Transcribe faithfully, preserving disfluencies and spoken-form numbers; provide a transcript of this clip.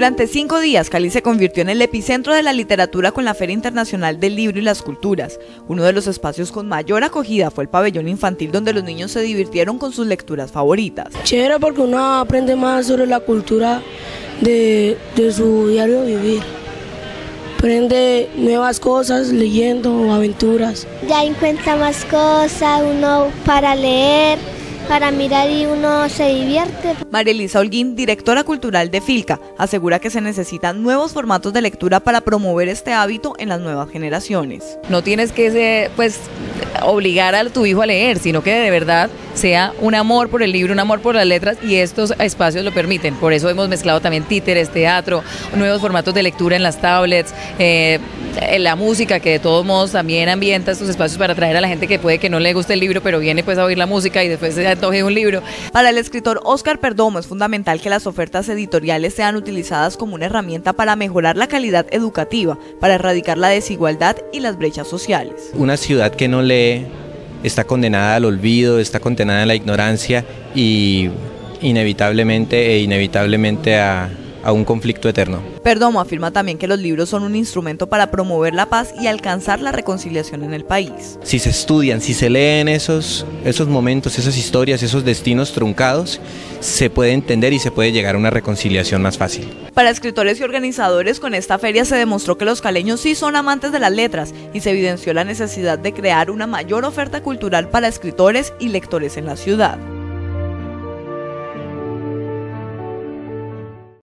Durante cinco días, Cali se convirtió en el epicentro de la literatura con la Feria Internacional del Libro y las Culturas. Uno de los espacios con mayor acogida fue el pabellón infantil, donde los niños se divirtieron con sus lecturas favoritas. Chévere, porque uno aprende más sobre la cultura de, de su diario vivir. Aprende nuevas cosas leyendo, aventuras. Ya encuentra más cosas, uno para leer, para mirar, y uno se divierte. María Elisa Holguín, directora cultural de FILCA, asegura que se necesitan nuevos formatos de lectura para promover este hábito en las nuevas generaciones. No tienes que pues, obligar a tu hijo a leer, sino que de verdad sea un amor por el libro, un amor por las letras, y estos espacios lo permiten. Por eso hemos mezclado también títeres, teatro, nuevos formatos de lectura en las tablets, eh, la música, que de todos modos también ambienta estos espacios para atraer a la gente que puede que no le guste el libro, pero viene pues a oír la música y después se antoje un libro. Para el escritor Óscar Perdomo es fundamental que las ofertas editoriales sean utilizadas como una herramienta para mejorar la calidad educativa, para erradicar la desigualdad y las brechas sociales. Una ciudad que no lee está condenada al olvido, está condenada a la ignorancia y inevitablemente e inevitablemente a... a un conflicto eterno. Perdomo afirma también que los libros son un instrumento para promover la paz y alcanzar la reconciliación en el país. Si se estudian, si se leen esos, esos momentos, esas historias, esos destinos truncados, se puede entender y se puede llegar a una reconciliación más fácil. Para escritores y organizadores, con esta feria se demostró que los caleños sí son amantes de las letras y se evidenció la necesidad de crear una mayor oferta cultural para escritores y lectores en la ciudad.